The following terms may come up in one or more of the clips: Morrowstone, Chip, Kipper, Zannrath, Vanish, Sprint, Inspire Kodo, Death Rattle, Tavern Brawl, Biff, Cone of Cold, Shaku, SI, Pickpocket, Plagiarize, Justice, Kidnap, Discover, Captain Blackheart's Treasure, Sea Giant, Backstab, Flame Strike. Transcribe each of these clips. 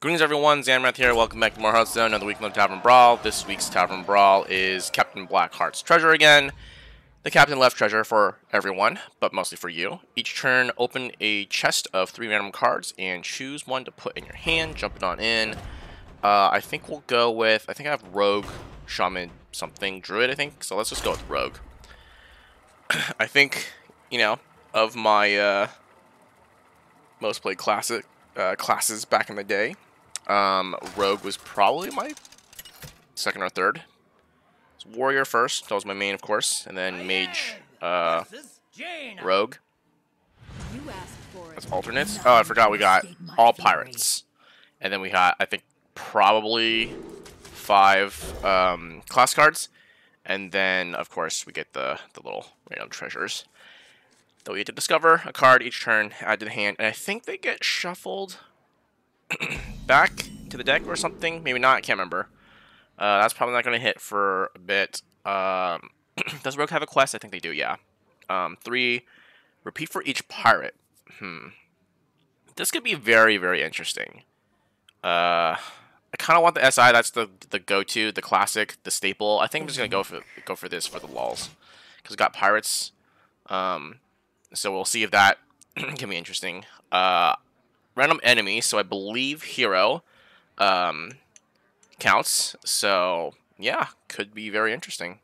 Greetings everyone, Zannrath here, welcome back to Morrowstone, another week in the Tavern Brawl. This week's Tavern Brawl is Captain Blackheart's Treasure again. The Captain left treasure for everyone, but mostly for you. Each turn, open a chest of 3 random cards and choose one to put in your hand, jump it on in. I think we'll go with, I think I have Rogue, Shaman, something, Druid I think, so let's just go with Rogue. I think, you know, of my most played classes back in the day. Rogue was probably my second or third. Warrior first, that was my main of course, and then Mage, Rogue. That's alternates. Oh, I forgot we got all pirates. And then we got, I think, probably 5 class cards. And then, of course, we get the little random treasures. So we get to discover a card each turn, add to the hand, and I think they get shuffled back to the deck or something. Maybe not, I can't remember. That's probably not going to hit for a bit. Does Rogue have a quest? I think they do, yeah. 3, repeat for each pirate. This could be very, very interesting. I kind of want the SI, that's the go-to, the classic, the staple. I think I'm just going to go for this for the lulz. Because we got pirates. So we'll see if that can be interesting. Random enemy, so I believe hero counts. So yeah, could be very interesting.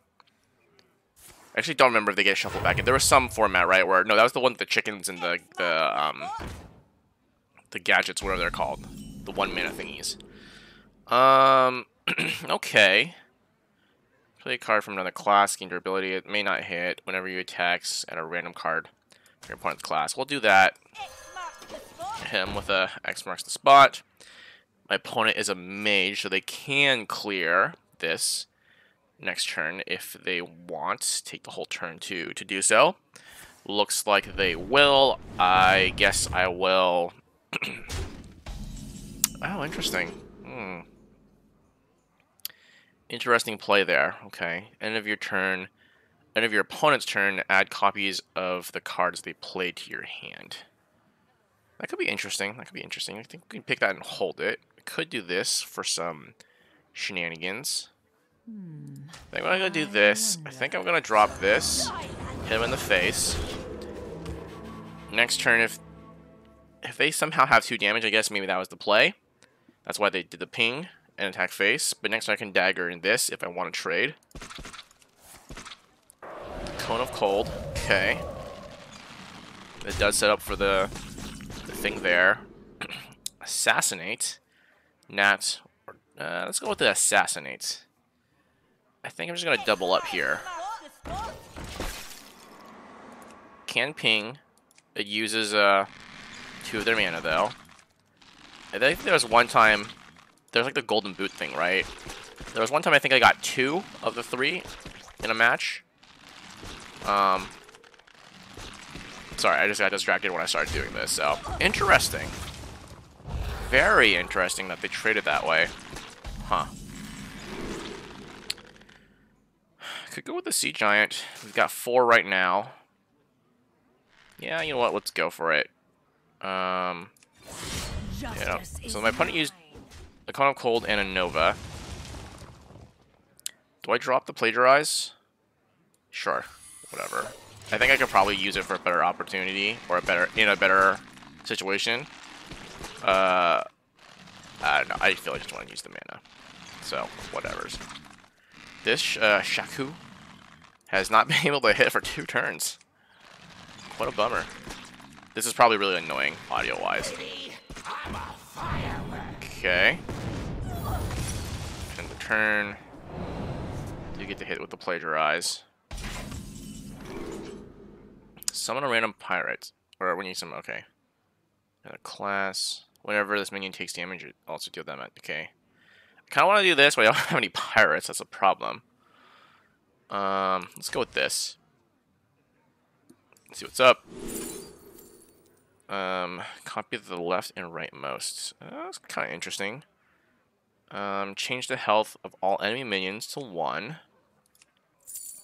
I actually don't remember if they get shuffled back. There was some format, right? Where no, that was the one with the chickens and the gadgets, whatever they're called, the 1 mana thingies. Okay. Play a card from another class, gain durability. It may not hit whenever you attack at a random card. Your opponent's class. We'll do that. Him with a X marks the spot. My opponent is a mage, so they can clear this next turn if they want. Take the whole turn to do so. Looks like they will. I guess I will. Oh, interesting. Interesting play there. Okay. End of your opponent's turn, add copies of the cards they played to your hand. That could be interesting. That could be interesting. I think we can pick that and hold it. I could do this for some shenanigans. I think I'm going to do this. I think I'm going to drop this. Hit him in the face. Next turn, if they somehow have 2 damage, I guess maybe that was the play. That's why they did the ping and attack face. But next turn I can dagger in this if I want to trade. Cone of Cold. Okay. It does set up for the thing there. Assassinate. Nat. Let's go with the assassinate. I think I'm just going to double up here. Can ping. It uses 2 of their mana though. I think there was one time. There's like the golden boot thing, right? There was one time I think I got 2 of the 3 in a match. Sorry, I just got distracted when I started doing this, so. Interesting. Very interesting that they traded that way. Huh. Could go with the Sea Giant. We've got 4 right now. Yeah, you know what? Let's go for it. Yeah. So my opponent used a Cone of Cold and a Nova. Do I drop the Plagiarize? Sure. Whatever. I think I could probably use it for a better opportunity or in a better situation. I don't know. I feel like I just want to use the mana. So, whatever's. This Shaku has not been able to hit for 2 turns. What a bummer. This is probably really annoying audio-wise. Okay. And the turn. You get to hit with the Plagiarize. Summon a random pirate. Or when you summon, okay. Another class. Whenever this minion takes damage, you also deal damage. Okay. I kind of want to do this, but I don't have any pirates. That's a problem. Let's go with this. Let's see what's up. Copy the left and rightmost. That's kind of interesting. Change the health of all enemy minions to 1.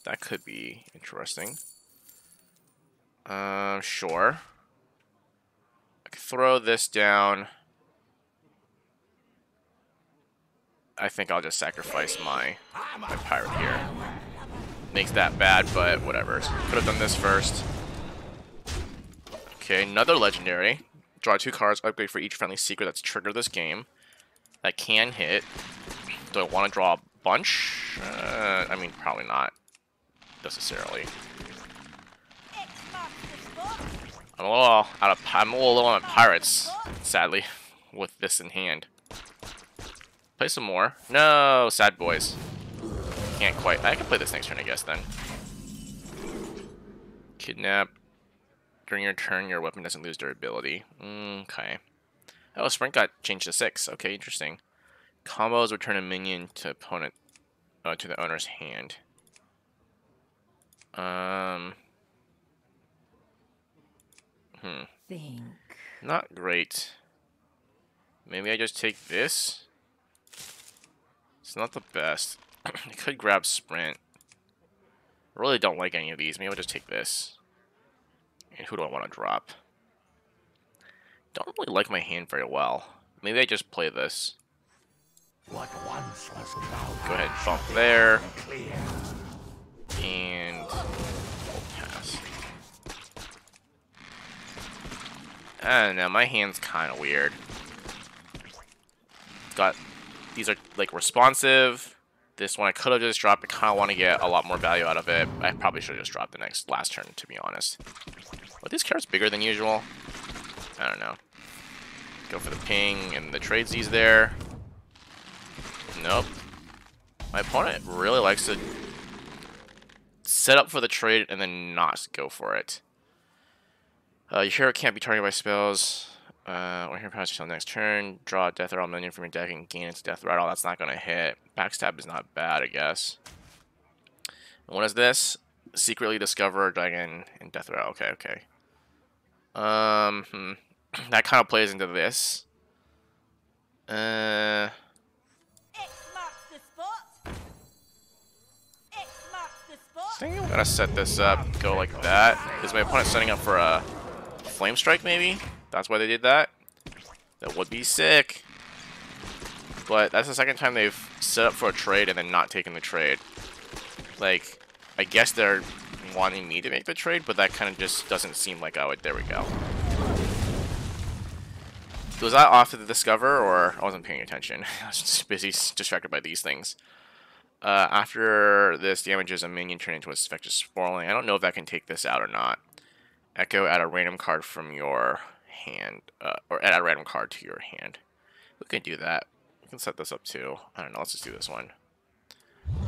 That could be interesting. Sure. I could throw this down. I think I'll just sacrifice my pirate here. Makes that bad, but whatever. Could have done this first. Okay, another legendary. Draw 2 cards, upgrade for each friendly secret that's triggered this game. That can hit. Do I want to draw a bunch? I mean, probably not necessarily. I'm a little low on pirates, sadly, with this in hand. Play some more. No, sad boys. Can't quite. I can play this next turn, I guess, then. Kidnap. During your turn, your weapon doesn't lose durability. Okay. Oh, Sprint got changed to 6. Okay, interesting. Combos return a minion to opponent, to the owner's hand. Not great. Maybe I just take this? It's not the best. I could grab Sprint. I really don't like any of these. Maybe I'll just take this. And who do I want to drop? Don't really like my hand very well. Maybe I just play this. Go ahead, bump there. And we'll pass. I don't know, my hand's kind of weird. Got, these are like responsive. This one I could have just dropped. I kind of want to get a lot more value out of it. I probably should have just dropped the last turn, to be honest. Are these cards bigger than usual? I don't know. Go for the ping and the tradesies there. Nope. My opponent really likes to set up for the trade and then not go for it. Your hero can't be targeted by spells. Or hero powers until next turn. Draw a Death Rattle minion from your deck and gain its Death Rattle. That's not going to hit. Backstab is not bad, I guess. And what is this? Secretly Discover, Dragon, and Death Rattle. Okay, okay. That kind of plays into this. I think I'm gonna set this up, go like that. Is my opponent setting up for a Flame Strike, maybe? That's why they did that? That would be sick. But that's the second time they've set up for a trade and then not taken the trade. Like, I guess they're wanting me to make the trade, but that kind of just doesn't seem like I would. There we go. Was that off to the Discover, or I wasn't paying attention? I was just busy, distracted by these things. After this damages a minion turned into a suspected spoiling. I don't know if that can take this out or not. Echo, add a random card from your hand, or add a random card to your hand. We can do that. We can set this up too. I don't know, let's just do this one.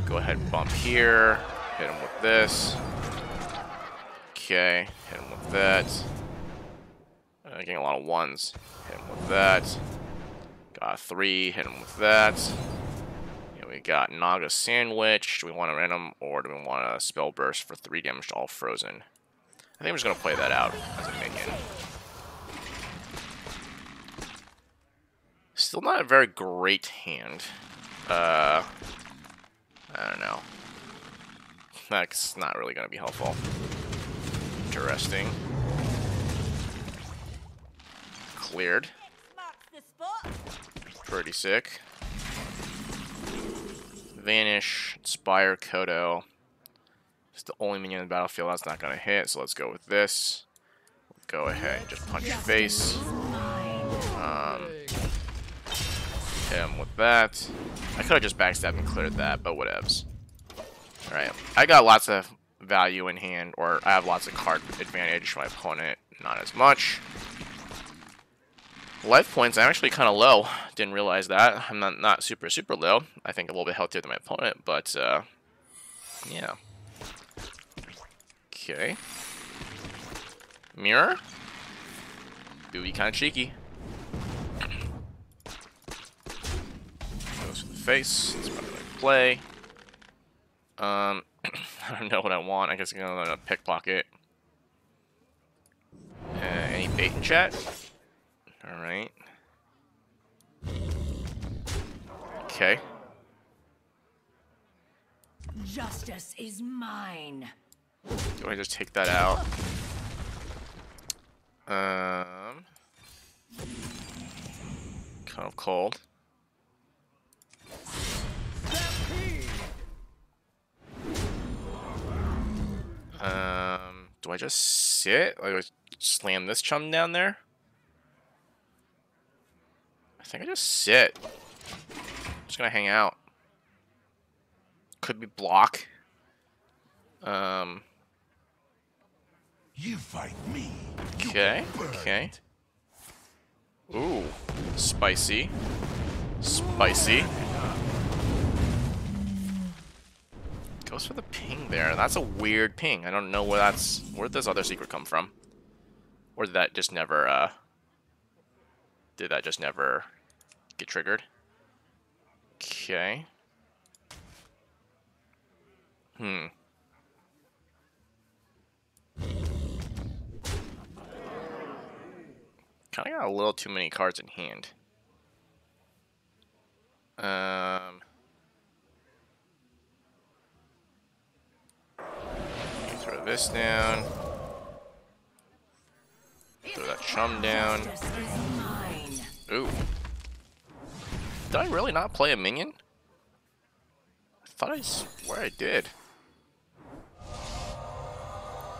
Go ahead, bump here, hit him with this. Okay, hit him with that. Getting a lot of ones. Hit him with that. Got a 3, hit him with that. We got Naga Sandwich. Do we want a random or do we want a spell burst for 3 damage to all frozen? I think I'm just going to play that out as a minion. Still not a very great hand. I don't know. That's not really going to be helpful. Interesting. Cleared. Pretty sick. Vanish, Inspire Kodo. It's the only minion in the battlefield that's not going to hit, so let's go with this. Go ahead and just punch your face. Hit him with that. I could have just backstabbed and cleared that, but whatevs. Alright, I got lots of value in hand, or I have lots of card advantage. My opponent, not as much. Life points, I'm actually kind of low. Didn't realize that. I'm not super, super low. I think a little bit healthier than my opponent, but, yeah. Okay. Mirror? Do be kind of cheeky. Goes for the face. That's probably like play. I don't know what I want. I guess I'm going to pickpocket. Any bait in chat? Alright. Okay. Justice is mine. Do I just take that out? Cone of Cold. Do I just sit? Like, do I slam this chum down there? I think I just sit. I'm just gonna hang out. Could be block. You fight me. Okay. Okay. Ooh, spicy. Spicy. Goes for the ping there. That's a weird ping. I don't know where that's. Where did this other secret come from? Or did that just never? Did that just never get triggered? Okay. Hmm. Kind of got a little too many cards in hand. Throw this down. Throw that chum down. Ooh. Did I really not play a minion? I thought I swear I did.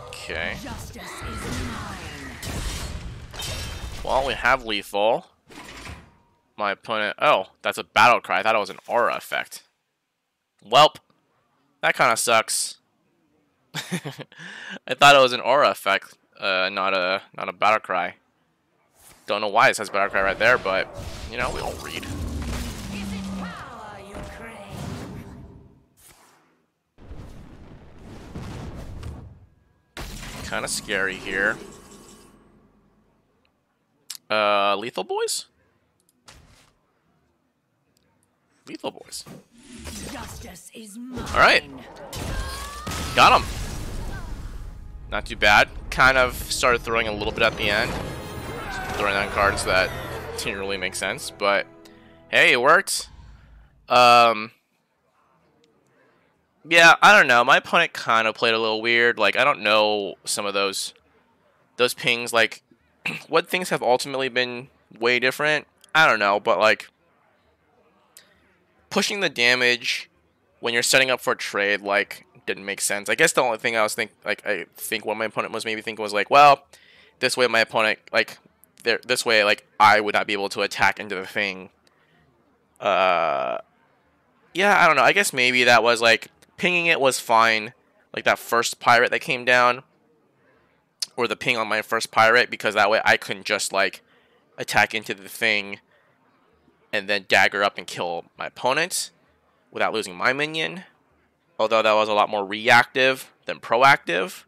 Okay. Justice is mine. Well, we have lethal. My opponent... Oh, that's a battle cry. I thought it was an aura effect. Welp. That kind of sucks. I thought it was an aura effect, not a battle cry. Don't know why it says battle cry right there, but, you know, we all read. Is it power you crave? Kind of scary here. Lethal boys? Lethal boys. Justice is mine. Alright. Got him. Not too bad. Kind of started throwing a little bit at the end. Just throwing on cards that didn't really make sense, but hey, it worked. Yeah, I don't know. My opponent kind of played a little weird. Like, I don't know some of those pings, like what things have ultimately been way different. I don't know, but like pushing the damage when you're setting up for a trade, like, didn't make sense. I guess the only thing I was think, like, I think what my opponent was maybe thinking was like, well, this way my opponent, like, this way, like, I would not be able to attack into the thing. Yeah, I don't know. I guess maybe that was like pinging it was fine, like that first pirate that came down. Or the ping on my first pirate, because that way I couldn't just like attack into the thing and then dagger up and kill my opponent without losing my minion. Although that was a lot more reactive than proactive,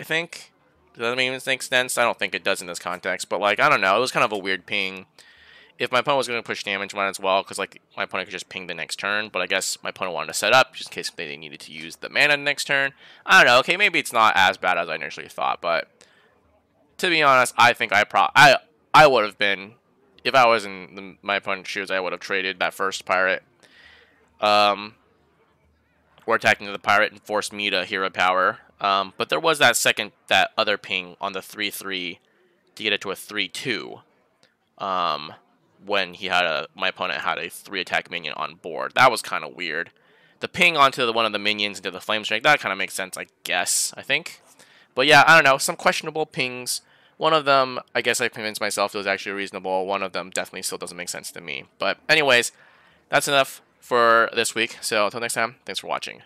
I think. Does that even make sense? I don't think it does in this context, but like, I don't know. It was kind of a weird ping. If my opponent was going to push damage, might as well, because like my opponent could just ping the next turn. But I guess my opponent wanted to set up just in case they needed to use the mana next turn. I don't know. Okay, maybe it's not as bad as I initially thought, but to be honest, I think I would have been, if I was in my opponent's shoes, I would have traded that first pirate, or attacking the pirate and forced me to hero power. But there was that second, that other ping on the 3/3 to get it to a 3/2. When he had my opponent had a 3-attack minion on board. That was kind of weird. The ping onto one of the minions into the Flame Strike, that kind of makes sense, I guess, I think. But yeah, I don't know, some questionable pings. One of them, I guess I convinced myself it was actually reasonable. One of them definitely still doesn't make sense to me. But anyways, that's enough for this week. So until next time, thanks for watching.